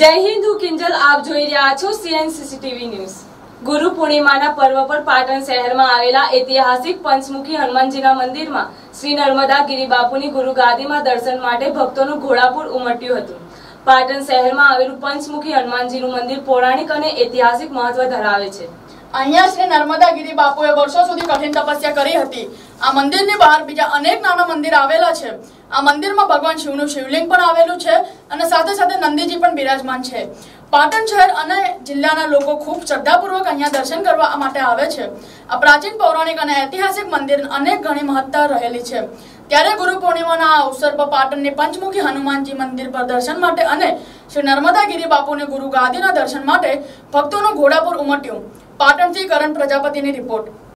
જય હિન્દ હું કિંજલ આપ જોઈ રહ્યા છો CNCCTV ન્યૂઝ। ગુરુ પૂર્ણિમાના પર્વ પર પાટણ શહેરમાં આવેલા ઐતિહાસિક પંચમુખી હનુમાનજીના મંદિરમાં શ્રી નર્મદા ગિરી બાપુની ગુરુગાદીમાં દર્શન માટે ભક્તોનું ઘોડાપુર ઉમટ્યું હતું। પાટણ શહેરમાં આવેલું પંચમુખી હનુમાનજીનું મંદિર પૌરાણિક અને ઐતિહાસિક મહત્વ ધરાવે છે। અહીંયા શ્રી નર્મદા ગિરી બાપુએ વર્ષો સુધી કઠિન તપસ્યા કરી હતી। આ મંદિરની બહાર બીજા અનેક નાના મંદિર આવેલા છે। આ મંદિરમાં ભગવાન શિવનું શિવલિંગ પણ આવેલું છે અને સાથે સાથે નંદીજી પણ બિરાજમાન છે। પાટણ શહેર અને જિલ્લાના લોકો ખૂબ શ્રદ્ધાપૂર્વક અહીંયા દર્શન કરવા માટે આવે છે। આ પ્રાચીન પૌરાણિક અને ઐતિહાસિક મંદિર અનેક ઘણી મહત્તા રહેલી છે। ત્યારે ગુરુ પૂર્ણિમાના અવસર પર પાટણની પંચમુખી હનુમાનજી મંદિર પર દર્શન માટે અને શ્રી નર્મદા ગિરી બાપુને ગુરુ ગાદીના દર્શન માટે ભક્તોનું ઘોડાપુર ઉમટ્યું। પાટણથી કરણ પ્રજાપતિની રિપોર્ટ।